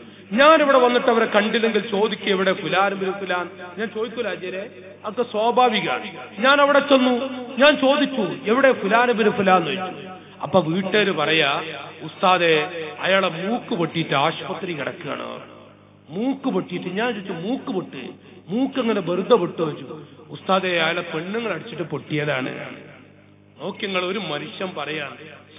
ഞാനിവിടെ വന്നിട്ട് അവരെ കണ്ടില്ലെങ്കിൽ ചോദിക്കുക എവിടെ ഫുലാൻ ഞാൻ ചോദിക്കൂല അജയരെ അതൊക്കെ സ്വാഭാവികമാണ് ഞാൻ അവിടെ ചെന്നു ഞാൻ ചോദിച്ചു എവിടെ ഫുലാൻ ചോദിച്ചു അപ്പൊ വീട്ടുകാര് പറയാ ഉസ്താദെ അയാളെ മൂക്ക് പൊട്ടിയിട്ട് ആശുപത്രി കിടക്കുകയാണ് മൂക്ക് പൊട്ടിയിട്ട് ഞാൻ ചോദിച്ചു മൂക്ക് അങ്ങനെ വെറുതെ പൊട്ടു വെച്ചു ഉസ്താദെ അയാളെ പെണ്ണുങ്ങൾ അടിച്ചിട്ട് പൊട്ടിയതാണ് നോക്കിങ്ങൾ ഒരു മനുഷ്യൻ പറയാൻ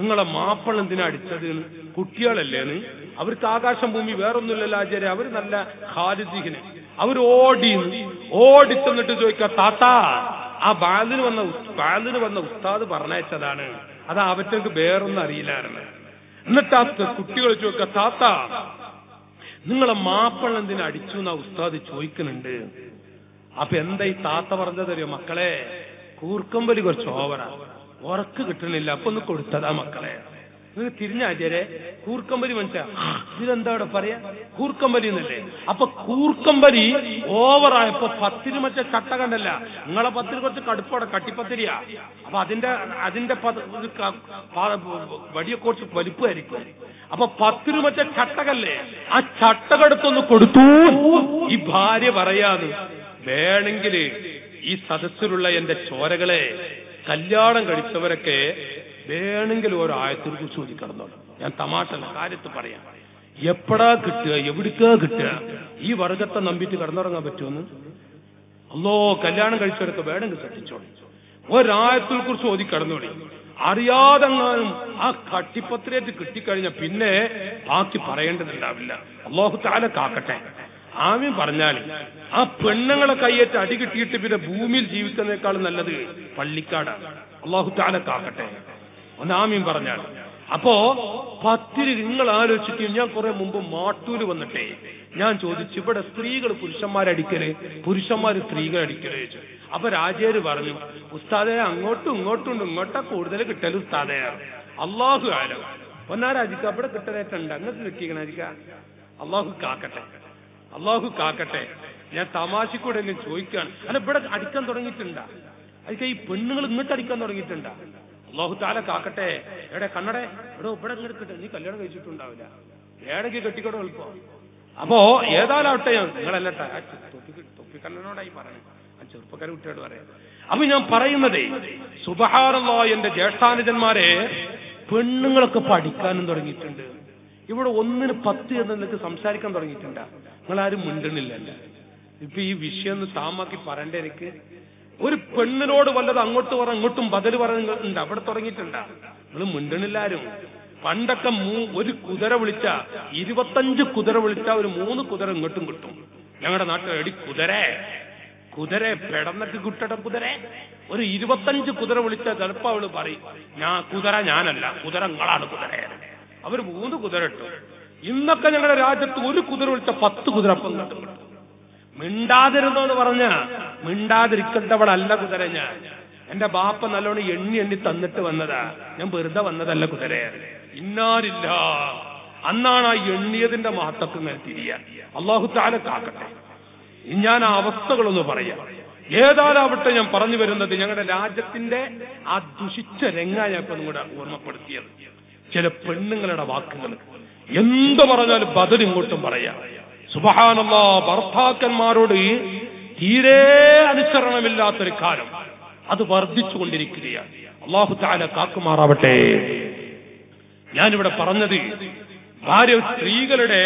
നിങ്ങളെ മാപ്പിള എന്തിനാ അടിച്ചത്. കുട്ടികളല്ലേന്ന്, അവർക്ക് ആകാശം ഭൂമി വേറൊന്നുമില്ലല്ലോ ആചാര്യ, അവര് നല്ല ഖാലിദിഹിന് അവര് ഓടിച്ചെന്നിട്ട് ചോദിക്ക, താത്താ ആ ബാലിന് വന്ന ഉസ്താദ് പറഞ്ഞയച്ചതാണ്, അതാ അവറ്റക്ക് വേറൊന്നും അറിയില്ലായിരുന്നു. എന്നിട്ട് ആ കുട്ടികൾ ചോദിക്ക, താത്ത നിങ്ങളെ മാപ്പിള എന്തിനാ അടിച്ചു എന്നാ ഉസ്താദ് ചോദിക്കുന്നുണ്ട്. അപ്പൊ എന്താ ഈ താത്ത പറഞ്ഞതറിയോ മക്കളെ, കൂർക്കമ്പലി കുറച്ച് ഓവറ, ഉറക്ക് കിട്ടണില്ല, അപ്പൊ ഒന്ന് കൊടുത്തതാ മക്കളെ. നിങ്ങൾ തിരിഞ്ഞാചാരെ കൂർക്കമ്പലി മനുഷ്യ, ഇതെന്താ ഇവിടെ പറയാ കൂർക്കമ്പലി എന്നല്ലേ. അപ്പൊ കൂർക്കമ്പലി ഓവറായപ്പോ പത്തിരി മറ്റേ ചട്ട കണ്ടല്ല, നിങ്ങളെ പത്തിരി കുറച്ച് കടുപ്പോടെ കട്ടിപ്പത്തിരിയാ, അപ്പൊ അതിന്റെ വടിയെ കുറച്ച് വലിപ്പമായിരിക്കും. അപ്പൊ പത്തിരി മറ്റേ ചട്ടകല്ലേ, ആ ചട്ടകടുത്തൊന്ന് കൊടുത്തു. ഈ ഭാര്യ പറയാതെ വേണമെങ്കിൽ ഈ സദസ്സിലുള്ള എന്റെ ചോരകളെ കല്യാണം കഴിച്ചവരൊക്കെ വേണമെങ്കിലും ഓരോ ആയത്തിനെ കുറിച്ച് ചോദിക്കണമെന്നുള്ളു. ഞാൻ തമാശല്ല, കാര്യത്ത് പറയാം. എപ്പടാ കിട്ടുക, എവിടേക്കാ കിട്ടുക, ഈ വർഗത്തെ നമ്പിട്ട് കിടന്നുറങ്ങാൻ പറ്റുമെന്ന്? അല്ലോ, കല്യാണം കഴിച്ചവരൊക്കെ വേണമെങ്കിൽ ശ്രദ്ധിച്ചോളി, ഒരായത്തിനെ കുറിച്ച് ഓതി കിടന്നോളി. അറിയാതെങ്ങാനും ആ കട്ടിപ്പത്രേറ്റ് കിട്ടിക്കഴിഞ്ഞ പിന്നെ ബാക്കി പറയേണ്ടതുണ്ടാവില്ല. അല്ലാഹു തആല കാക്കട്ടെ. ആമീൻ പറഞ്ഞാൽ ആ പെണ്ണുങ്ങളെ കയ്യേറ്റ് അടി കിട്ടിയിട്ട് പിന്നെ ഭൂമിയിൽ ജീവിക്കുന്നതിനേക്കാൾ നല്ലത് പള്ളിക്കാടാണ്. അല്ലാഹു തആല കാക്കട്ടെ. ഒന്നാമീൻ പറഞ്ഞാൽ അപ്പോ പത്തിരി നിങ്ങൾ ആലോചിച്ചിട്ട്. ഞാൻ കുറെ മുമ്പ് മാട്ടൂര് വന്നിട്ടേ ഞാൻ ചോദിച്ചു, ഇവിടെ സ്ത്രീകൾ പുരുഷന്മാരടിക്കല്, പുരുഷന്മാര് സ്ത്രീകൾ അടിക്കല്. അപ്പൊ രാജേര് പറഞ്ഞു, ഉസ്താദേ അങ്ങോട്ടും ഇങ്ങോട്ടും ഇങ്ങോട്ടാ കൂടുതൽ കിട്ടല് ഉസ്താദേ. അള്ളാഹു ആലോ ഒന്നാരാജിക്ക, അവിടെ കിട്ടലേറ്റുണ്ട്, അങ്ങനത്തെ കിട്ടിയിരിക്കണായിരിക്കാം. അള്ളാഹു കാക്കട്ടെ, അള്ളാഹു കാക്കട്ടെ. ഞാൻ തമാശക്കൂടെ എന്നെ ചോദിക്കുകയാണ്, അല്ല ഇവിടെ അടിക്കാൻ തുടങ്ങിയിട്ടുണ്ടാ, അതിക്ക ഈ പെണ്ണുങ്ങൾ ഇങ്ങോട്ട് അടിക്കാൻ തുടങ്ങിയിട്ടുണ്ടാ? അല്ലാഹു തആല കാക്കട്ടെ. എവിടെ കണ്ണടേ, എടോ ഇവിടെ എടുക്കട്ടെ, നീ കല്യാണം കഴിച്ചിട്ടുണ്ടാവില്ല, ഏടക്ക് കെട്ടിക്കടോ എളുപ്പം. അപ്പോ ഏതാലാവട്ടെ, നിങ്ങളല്ലട്ടെ തൊപ്പിക്കണ്ണനോടായി പറയണേ, ആ ചെറുപ്പക്കാരെ കുട്ടിയോട് പറയാം. അപ്പൊ ഞാൻ പറയുന്നതേ, സുബ്ഹാനല്ലാഹ് എന്റെ ജ്യേഷ്ഠാനുജന്മാരെ, പെണ്ണുങ്ങളൊക്കെ പഠിക്കാനും തുടങ്ങിയിട്ടുണ്ട്. ഇവിടെ 1 ന് 10 എന്ന് നിനക്ക് സംസാരിക്കാൻ തുടങ്ങിയിട്ടുണ്ടാ? നിങ്ങളാരും മിണ്ടണില്ല. ഇപ്പൊ ഈ വിഷയം ഒന്ന് സാമാക്കി പറയണ്ടേ? എനിക്ക് ഒരു പെണ്ണിനോട് വല്ലത് അങ്ങോട്ട് പറ ഇങ്ങോട്ടും ബദല് പറയുന്നുണ്ട്, അവിടെ തുടങ്ങിയിട്ടുണ്ടാ? നിങ്ങൾ മിണ്ടണില്ലാരും. പണ്ടൊക്കെ ഒരു കുതിര വിളിച്ച 25 കുതിര വിളിച്ച ഒരു 3 കുതിര ഇങ്ങോട്ടും കിട്ടും. ഞങ്ങളുടെ നാട്ടിൽ എടി കുതിരേ കുതിരെ പെടന്നൊക്കെ കിട്ടട കുതിരെ, ഒരു 25 കുതിര വിളിച്ച ചിലപ്പോ അവള് പറയും, ഞാൻ കുതിര ഞാനല്ല, കുതിര നിങ്ങളാണ് കുതിരേ. അവര് 3 കുതിര ഇട്ടു. ഇന്നൊക്കെ ഞങ്ങളുടെ രാജ്യത്ത് ഒരു കുതിര വിളിച്ച 10 കുതിര അപ്പം കിട്ടും. മിണ്ടാതിരുന്നോ എന്ന് പറഞ്ഞ മിണ്ടാതിരിക്കണ്ടവളല്ല കുതിര. ഞാൻ എന്റെ ബാപ്പ നല്ലോണം എണ്ണി തന്നിട്ട് വന്നതാ, ഞാൻ വെറുതെ വന്നതല്ല കുതിര. ഇന്നാരില്ല. അന്നാണ് ആ എണ്ണിയതിന്റെ മഹത്വത്തിൽ ഞാൻ തിരിയാൻ. അല്ലാഹു തആല കാക്കട്ടെ. ഞാൻ ആ അവസ്ഥകളൊന്ന് പറയാം. ഏതാലാവട്ടെ, ഞാൻ പറഞ്ഞു വരുന്നത് ഞങ്ങളുടെ രാജ്യത്തിന്റെ ആ ദുഷിച്ച രംഗായ ഞാൻ ഇപ്പൊ നിങ്ങളുടെ ഓർമ്മപ്പെടുത്തിയത്. ചില പെണ്ണുങ്ങളുടെ വാക്കുകൾ എന്ത് പറഞ്ഞാലും ബദൽ ഇങ്ങോട്ടും പറയാം. സുബ്ഹാനല്ലാഹ്, ഭർത്താക്കന്മാരോട് തീരെ അനുസരണമില്ലാത്തൊരു കാലം അത് വർദ്ധിച്ചുകൊണ്ടിരിക്കുകയാണ്. അല്ലാഹു തആല കാക്കുമാറാവട്ടെ. ഞാനിവിടെ പറഞ്ഞത് ഭാര്യ സ്ത്രീകളുടെ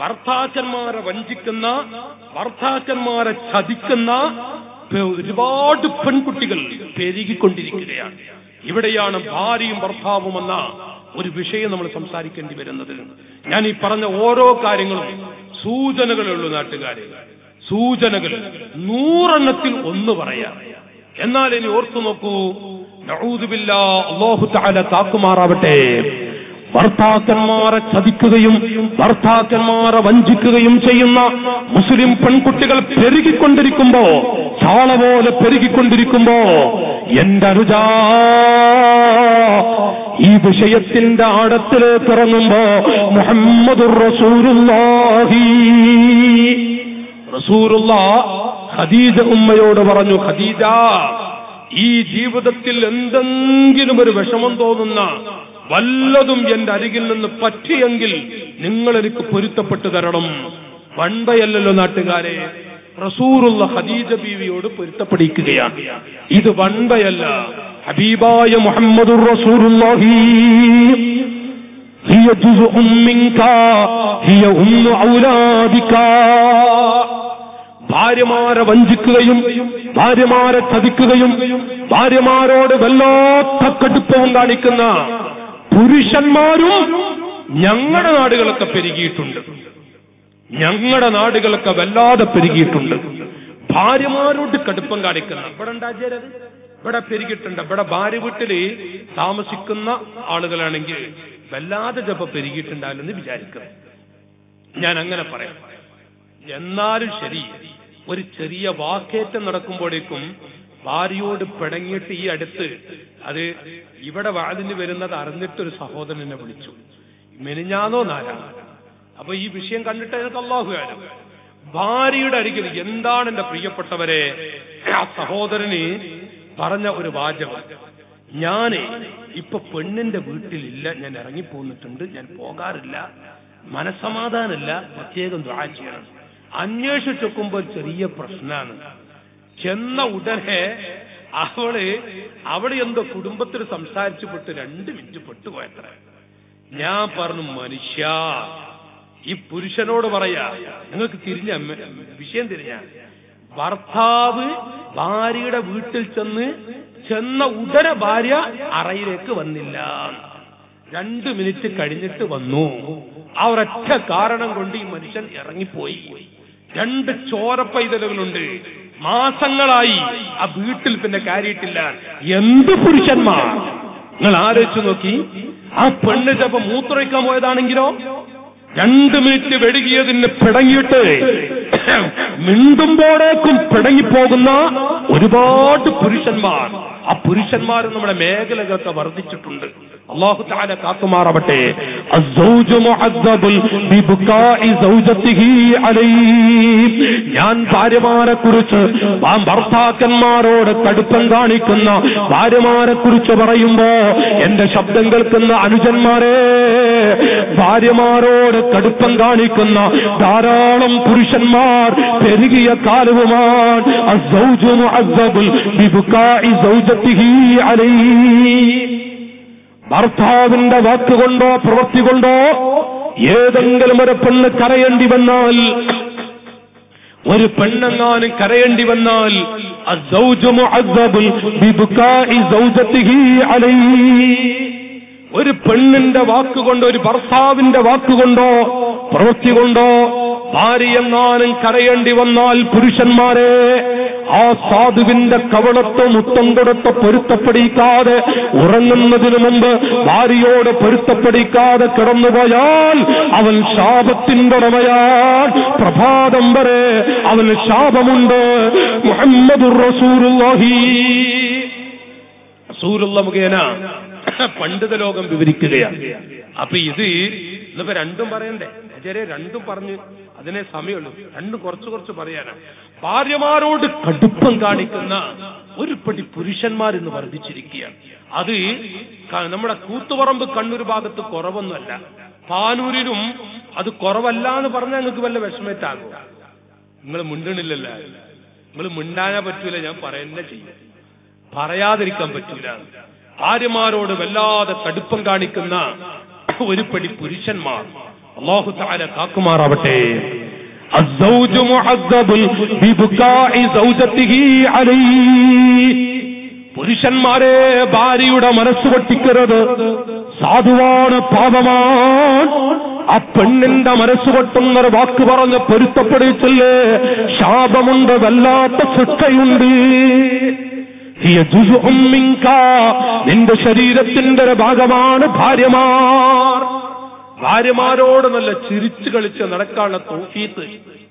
ഭർത്താക്കന്മാരെ വഞ്ചിക്കുന്ന, ഭർത്താക്കന്മാരെ ചതിക്കുന്ന ഒരുപാട് പെൺകുട്ടികൾ പെരുകിക്കൊണ്ടിരിക്കുകയാണ്. ഇവിടെയാണ് ഭാര്യയും ഭർത്താവും എന്ന ഒരു വിഷയം നമ്മൾ സംസാരിക്കേണ്ടി വരുന്നത്. ഞാൻ ഈ പറഞ്ഞ ഓരോ കാര്യങ്ങളും സൂചനകളുള്ളൂ നാട്ടുകാരെ, സൂചനകൾ 100 എണ്ണത്തിൽ 1 പറയാം. എന്നാൽ ഇനി ഓർത്തു നോക്കൂ, നഊദു ബില്ലാഹ്, അല്ലാഹു തആല കാക്കുമാറാവട്ടെ. ഭർത്താക്കന്മാരെ ചതിക്കുകയും ഭർത്താക്കന്മാരെ വഞ്ചിക്കുകയും ചെയ്യുന്ന മുസ്ലിം പെൺകുട്ടികൾ പെരുകിക്കൊണ്ടിരിക്കുമ്പോ, ചാള പോലെ പെരുകിക്കൊണ്ടിരിക്കുമ്പോ, എന്റെ അനുജ ഈ വിഷയത്തിന്റെ ആഴത്തിലേക്ക് ഇറങ്ങുമ്പോ മുഹമ്മദുർ റസൂലുള്ളാഹി ഖദീജ ഉമ്മയോട് പറഞ്ഞു, ഖദീജ ഈ ജീവിതത്തിൽ എന്തെങ്കിലും ഒരു വിഷമം തോന്നുന്ന വല്ലതും എന്റെ അരികിൽ നിന്ന് പറ്റിയെങ്കിൽ നിങ്ങൾ എനിക്ക് പൊരുത്തപ്പെട്ടു തരണം. വൺപയല്ലല്ലോ നാട്ടുകാരെ, റസൂലുള്ള ഖദീജ ബീവിയോട് പൊരുത്തപ്പെടിക്കുകയാണ്. ഇത് വൺപയല്ല, ഹബീബായ മുഹമ്മദുർ റസൂലുള്ളാഹി ഹിയ ജുസ്ഉം മിൻക ഹിയ ഉമ്മു ഔലാദിക. ഭാര്യമാരെ വഞ്ചിക്കുകയും ഭാര്യമാരെ ചതിക്കുകയും ഭാര്യമാരോട് വല്ലാത്ത കടുപ്പവും കാണിക്കുന്ന പുരുഷന്മാരും ഞങ്ങളുടെ നാടുകളൊക്കെ പെരുകിയിട്ടുണ്ട്, ഞങ്ങളുടെ നാടുകളൊക്കെ വല്ലാതെ പെരുകിയിട്ടുണ്ട്. ഭാര്യമാരോട് കടുപ്പം കാണിക്കുന്ന ഇവിടെ ഉണ്ടാചേരത് ഇവിടെ പെരുകിയിട്ടുണ്ട്. ഇവിടെ ഭാര്യ വീട്ടിൽ താമസിക്കുന്ന ആളുകളാണെങ്കിൽ വല്ലാതെ ജപ്പ പെരുകിയിട്ടുണ്ടാവില്ലെന്ന് വിചാരിക്കണം, ഞാൻ അങ്ങനെ പറയാം. എന്നാലും ശരി, ഒരു ചെറിയ വാക്കേറ്റം നടക്കുമ്പോഴേക്കും ഭാര്യയോട് പിണങ്ങിയിട്ട് ഈ അടുത്ത് അത് ഇവിടെ വാതിന് വരുന്നത് അറിഞ്ഞിട്ടൊരു സഹോദരൻ എന്നെ വിളിച്ചു, മെനിഞ്ഞാന്നോ നാലാണ്. അപ്പൊ ഈ വിഷയം കണ്ടിട്ട് എനിക്ക് അല്ലാഹു ആലം. ഭാര്യയുടെ അരികിൽ എന്താണ് എന്റെ പ്രിയപ്പെട്ടവരെ ആ സഹോദരന് പറഞ്ഞ ഒരു വാചകം, ഞാൻ ഇപ്പൊ പെണ്ണിന്റെ വീട്ടിലില്ല, ഞാൻ ഇറങ്ങിപ്പോന്നിട്ടുണ്ട്, ഞാൻ പോകാറില്ല, മനസ്സമാധാനമില്ല, പ്രത്യേകം ദുആ ചെയ്യണം. അന്വേഷിച്ച് നോക്കുമ്പോൾ ചെറിയ പ്രശ്നമാണ്. ചെന്ന ഉടനെ അവള് അവിടെ എന്തോ കുടുംബത്തിൽ സംസാരിച്ചു പെട്ട് 2 മിനിറ്റ് പെട്ടുപോയത്ര. ഞാൻ പറഞ്ഞു, മനുഷ്യ ഈ പുരുഷനോട് പറയാ, നിങ്ങൾക്ക് തിരിഞ്ഞ വിഷയം തിരിഞ്ഞ, ഭർത്താവ് ഭാര്യയുടെ വീട്ടിൽ ചെന്ന ഉടനെ ഭാര്യ അറയിലേക്ക് വന്നില്ല, 2 മിനിറ്റ് കഴിഞ്ഞിട്ട് വന്നു. ആ ഒരൊറ്റ കാരണം കൊണ്ട് ഈ മനുഷ്യൻ ഇറങ്ങിപ്പോയി. 2 ചോരപ്പൈതലുകളുണ്ട്, മാസങ്ങളായി ആ വീട്ടിൽ പിന്നെ കയറിയിട്ടില്ല. എന്ത് പുരുഷന്മാർ, നിങ്ങൾ ആലോചിച്ചു നോക്കി. ആ പെണ്ണ് ചിലപ്പോ മൂത്രയ്ക്കാൻ പോയതാണെങ്കിലോ 2 മിനിറ്റ് വെടുകിയതിന് പിടങ്ങിയിട്ട് മിണ്ടുമ്പോഴേക്കും പിടങ്ങിപ്പോകുന്ന ഒരുപാട് പുരുഷന്മാർ. ആ പുരുഷന്മാർ നമ്മുടെ മേഖലകളൊക്കെ വർദ്ധിച്ചിട്ടുണ്ട്. അല്ലാഹു തആല കാക്കുമാറാവട്ടെ. അസ്സൗജു മുഅദ്ദബുൽ ബിബുകാഇ സൗജതിഹി അലൈഹി. ഞാൻ ഭാര്യമാരെക്കുറിച്ച് ഭർത്താക്കന്മാരോട് കടുപ്പം കാണിക്കുന്ന ഭാര്യമാരെക്കുറിച്ച് പറയുമ്പോ എന്റെ ശബ്ദം കേൾക്കുന്ന അനുജന്മാരെ, ഭാര്യമാരോട് കടുപ്പം കാണിക്കുന്ന ധാരാളം പുരുഷന്മാർ പെരുകിയ കാലവുമാണ്. അസ്സൗജു മുഅദ്ദബുൽ ബിബുകാഇ സൗജതിഹി അലൈഹി. ഭർത്താവിന്റെ വാക്കുകൊണ്ടോ പ്രവൃത്തി കൊണ്ടോ ഏതെങ്കിലും ഒരു പെണ്ണ് കരയേണ്ടി വന്നാൽ, ഒരു പെണ്ണെങ്ങാനും കരയേണ്ടി വന്നാൽ, അസ്സൗജു മുഅദ്ദബുൽ ബിബുകാഇ സൗജതിഹി അലൈഹി. ഒരു പെണ്ണിന്റെ വാക്കുകൊണ്ടോ ഒരു ഭർത്താവിന്റെ വാക്കുകൊണ്ടോ പ്രവൃത്തി കൊണ്ടോ ഭാര്യയെങ്ങാനും കരയേണ്ടി വന്നാൽ, പുരുഷന്മാരെ, ആ സാധുവിന്റെ കവളത്തോ മുത്തം കൊടുത്തോ പൊരുത്തപ്പെടിക്കാതെ, ഉറങ്ങുന്നതിനു മുമ്പ് ഭാര്യയോട് പൊരുത്തപ്പെടിക്കാതെ കിടന്നുപോയാൽ അവൻ ശാപത്തിന്റെ ഉടമയാൽ. പ്രഭാതം വരെ അവന് ശാപമുണ്ട്. മുഹമ്മദുർ റസൂലുള്ളാഹി റസൂലുള്ള മുഖേന പണ്ഡിത ലോകം വിവരിക്കുകയാണ്. അപ്പൊ ഇത് ഇന്നിപ്പോ രണ്ടും പറയണ്ടേ, ചെറിയ രണ്ടും പറഞ്ഞ് അതിനെ സമയമുള്ളൂ, രണ്ടും കുറച്ച് പറയാനാണ്. ഭാര്യമാരോട് കടുപ്പം കാണിക്കുന്ന ഒരു പടി പുരുഷന്മാർ ഇന്ന് വർദ്ധിച്ചിരിക്കുകയാണ്. അത് നമ്മുടെ കൂത്തുപറമ്പ് കണ്ണൂർ ഭാഗത്ത് കുറവൊന്നുമല്ല, പാനൂരിലും അത് കുറവല്ല എന്ന് പറഞ്ഞാൽ നിങ്ങൾക്ക് വല്ല വിഷമേറ്റാകും. നിങ്ങൾ മിണ്ടണില്ലല്ലോ, നിങ്ങൾ മിണ്ടാനാ പറ്റൂല, ഞാൻ പറയുന്നേ ചെയ്യും, പറയാതിരിക്കാൻ പറ്റൂല. ഭാര്യമാരോട് വല്ലാതെ കടുപ്പം കാണിക്കുന്ന ഒരു പടി പുരുഷന്മാർ. അല്ലാഹു തആല കാക്കുമാറാവട്ടെ. അസ്സൗജു മുഅദ്ദബുൽ ബിബുകാഇ സൗജതിഹി അലൈഹി. പുരുഷന്മാരെ, ഭാര്യയുടെ മനസ്സ് പൊട്ടിക്കരുത്, സാധുവാണ്, പാപമാണ്. ആ പെണ്ണിന്റെ മനസ്സ് പൊട്ടുന്നൊരു വാക്ക് പറഞ്ഞ് പൊരുത്തപ്പെടുത്തില്ലേ ശാപമുണ്ട്, വല്ലാത്ത ശിക്ഷയുണ്ട്. ഹിയ ജുസ്ഉം മിൻക, നിന്റെ ശരീരത്തിന്റെ ഒരു ഭാഗമാണ് ഭാര്യമാർ. ഭാര്യമാരോട് നല്ല ചിരിച്ചു കളിച്ച് നടക്കാനുള്ള തൗഫീഖ്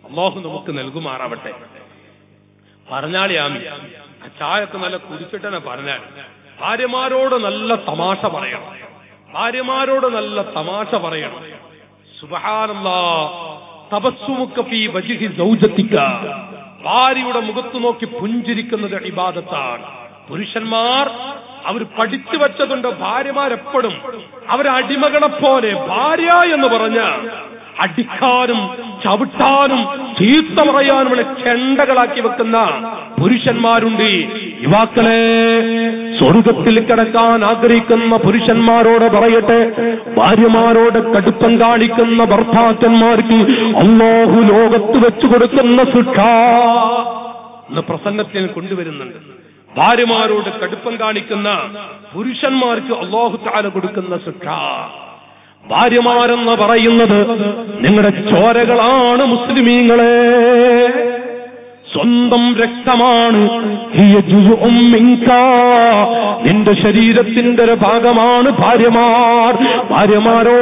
അല്ലാഹു നമുക്ക് നൽകുമാറാവട്ടെ. പറഞ്ഞാളി ആമി, ആ ചായക്ക് നല്ല കുടിച്ചിട്ടെന്നെ പറഞ്ഞാൽ ഭാര്യമാരോട് നല്ല തമാശ പറയണം, ഭാര്യമാരോട് നല്ല തമാശ പറയണം. സുബ്ഹാനല്ലാഹ്. തബസ്സുമുക ഫീ വജ്ഹി സൗജതിക, ഭാര്യയുടെ മുഖത്ത് നോക്കി പുഞ്ചിരിക്കുന്നത് ഇബാദത്താണ്. പുരുഷന്മാർ അവർ പഠിച്ചു വച്ചതുണ്ട്. ഭാര്യമാരെപ്പോഴും അവരടിമകളെപ്പോലെ ഭാര്യ എന്ന് പറഞ്ഞ് അടിക്കാനും ചവിട്ടാനും ചീത്ത പറയാനുമുള്ള ചെണ്ടകളാക്കി വെക്കുന്ന പുരുഷന്മാരുണ്ട്. യുവാക്കളെ, സ്വർഗത്തിൽ കിടക്കാൻ ആഗ്രഹിക്കുന്ന പുരുഷന്മാരോട് പറയട്ടെ, ഭാര്യമാരോട് കടുപ്പം കാണിക്കുന്ന ഭർത്താക്കന്മാർക്ക് അല്ലാഹു ലോകത്ത് വെച്ചു കൊടുക്കുന്ന ശിക്ഷ എന്ന പ്രസംഗത്തിൽ കൊണ്ടുവരുന്നുണ്ട്. ഭാര്യമാരോട് കടുപ്പം കാണിക്കുന്ന പുരുഷന്മാർക്ക് അല്ലാഹു തആല കൊടുക്കുന്ന ശിക്ഷ. ഭാര്യമാരെന്ന് പറയുന്നത് നിങ്ങളുടെ ചോരകളാണ് മുസ്ലിമീങ്ങളെ, സ്വന്തം രക്തമാണ്. നിന്റെ ശരീരത്തിന്റെ ഒരു ഭാഗമാണ് ഭാര്യമാർ. ഭാര്യമാരോ